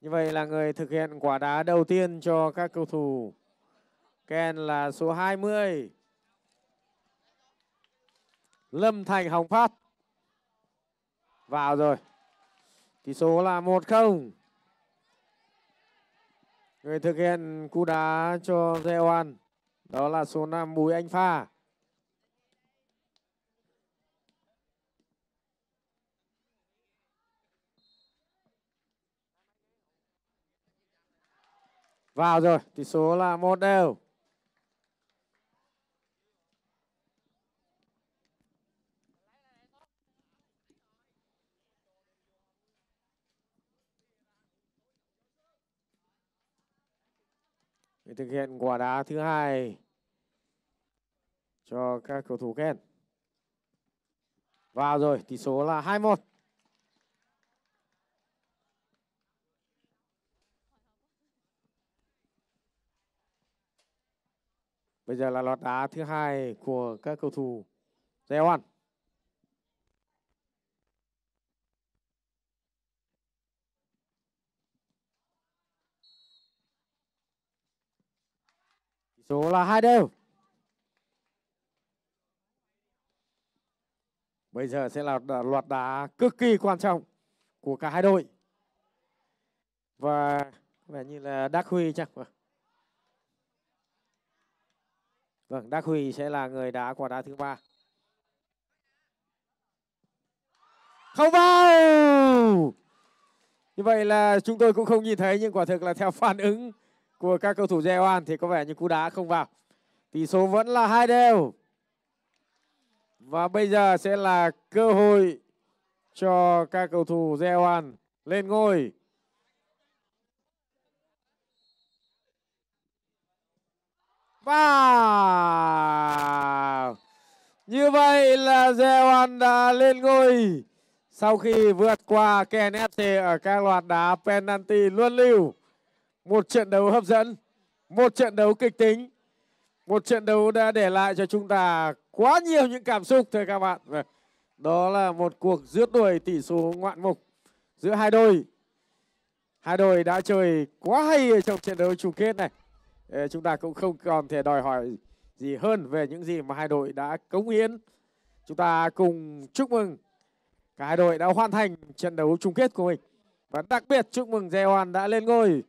Như vậy là người thực hiện quả đá đầu tiên cho các cầu thủ Ken là số 20. Lâm Thành Hồng phát. Vào rồi. Tỷ số là 1-0. Người thực hiện cú đá cho Rioan đó là số 5 Bùi Anh Pha. Vào rồi, tỷ số là 1-0. Để thực hiện quả đá thứ hai cho các cầu thủ Ken. Vào rồi, tỷ số là 2-1. Bây giờ là loạt đá thứ hai của các cầu thủ Dae Won. Tỷ số là 2-0. Bây giờ sẽ là loạt đá cực kỳ quan trọng của cả hai đội. Và vẻ như là Đắc Huy chắc. Vâng, Đắc Huy sẽ là người đá quả đá thứ 3. Không vào! Như vậy là chúng tôi cũng không nhìn thấy, nhưng quả thực là theo phản ứng của các cầu thủ Rioan thì có vẻ như cú đá không vào. Tỷ số vẫn là 2-0. Và bây giờ sẽ là cơ hội cho các cầu thủ Rioan lên ngôi. Và như vậy là Rioan đã lên ngôi sau khi vượt qua Ken FC ở các loạt đá penalty luân lưu. Một trận đấu hấp dẫn, một trận đấu kịch tính, một trận đấu đã để lại cho chúng ta quá nhiều những cảm xúc thưa các bạn. Đó là một cuộc rượt đuổi tỷ số ngoạn mục giữa hai đội. Hai đội đã chơi quá hay ở trong trận đấu chung kết này. Chúng ta cũng không còn thể đòi hỏi gì hơn về những gì mà hai đội đã cống hiến. Chúng ta cùng chúc mừng cả hai đội đã hoàn thành trận đấu chung kết của mình. Và đặc biệt chúc mừng Rioan đã lên ngôi.